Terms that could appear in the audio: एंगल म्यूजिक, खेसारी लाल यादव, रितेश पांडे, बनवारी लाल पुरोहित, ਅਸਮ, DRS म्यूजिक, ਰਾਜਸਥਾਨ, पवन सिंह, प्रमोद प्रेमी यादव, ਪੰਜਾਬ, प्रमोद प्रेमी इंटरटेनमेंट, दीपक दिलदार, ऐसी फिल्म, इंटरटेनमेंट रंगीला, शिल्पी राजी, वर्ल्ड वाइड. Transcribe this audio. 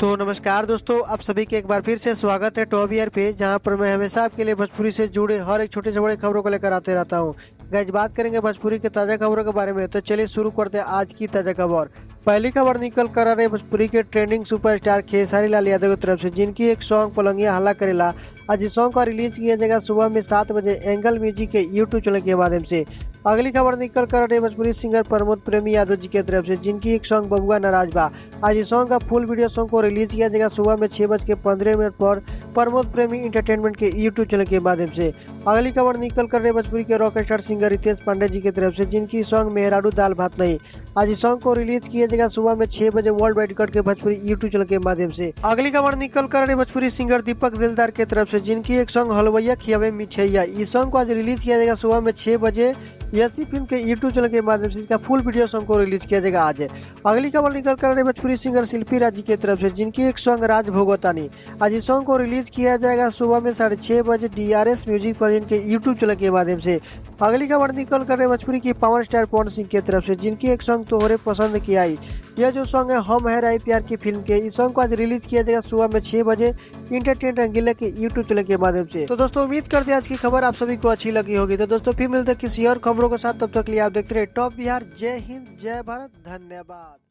तो नमस्कार दोस्तों, आप सभी के एक बार फिर से स्वागत है टॉप ईयर पे, जहां पर मैं हमेशा आपके लिए भोजपुरी से जुड़े हर एक छोटे से बड़े खबरों को लेकर आते रहता हूं। गाइस बात करेंगे भोजपुरी के ताजा खबरों के बारे में, तो चलिए शुरू करते हैं आज की ताजा खबर। पहली खबर निकल कर आ रही भोजपुरी के ट्रेंडिंग सुपरस्टार खेसारी लाल यादव की तरफ से, जिनकी एक सॉन्ग पलंगिया हल्ला करेला आज इस सॉन्ग का रिलीज किया जाएगा सुबह में 7 बजे एंगल म्यूजिक के यूट्यूब चैनल के माध्यम से। अगली खबर निकल कर आ रही भोजपुरी सिंगर प्रमोद प्रेमी यादव जी की तरफ से, जिनकी एक सॉन्ग बबुआ नाराज बा आज इस सॉन्ग का फुल वीडियो सॉन्ग को रिलीज किया जाएगा सुबह में 6:15 पर प्रमोद प्रेमी इंटरटेनमेंट के यूट्यूब चैनल के माध्यम से। अगली खबर निकल कर रही भोजपुरी के rock star singer रितेश पांडे ji की तरफ से, जिनकी सॉन्ग मेहरारू दाल भात नहीं आज इस सॉन्ग को रिलीज किया जाएगा सुबह में 6 बजे वर्ल्ड वाइड के भोजपुरी यूट्यूब चैनल के माध्यम से। अगली खबर निकल कर रही भोजपुरी सिंगर दीपक दिलदार की तरफ से, जिनकी एक सॉन्ग हलवैया खियावे मिठैया इस सॉन्ग को आज रिलीज किया जाएगा सुबह में 6 बजे ऐसी फिल्म के यूट्यूब चैनल के माध्यम से। इसका फुल वीडियो सॉन्ग को रिलीज किया जाएगा आज। अगली खबर निकल कर रही भोजपुरी सिंगर शिल्पी राजी की तरफ से, जिनकी एक सॉन्ग राज भोगतानी आज इस सॉन्ग को रिलीज किया जाएगा सुबह में 6:30 बजे DRS म्यूजिक पर इनके यूट्यूब चैनल के माध्यम से। अगली खबर निकल कर रही भोजपुरी की पावर स्टार पवन सिंह की तरफ से, जिनकी एक सॉन्ग तोहरे पसंद की आई यह जो सॉन्ग है हम है राय प्यार की फिल्म के, इस सॉन्ग को आज रिलीज किया जाएगा सुबह में 6 बजे इंटरटेनमेंट रंगीला के यूट्यूब चैनल के माध्यम से। तो दोस्तों उम्मीद करते हैं आज की खबर आप सभी को अच्छी लगी होगी। तो दोस्तों फिर मिलते हैं किसी और खबरों के साथ, तब तक के लिए आप देखते रहे टॉप बिहार। जय हिंद, जय भारत, धन्यवाद।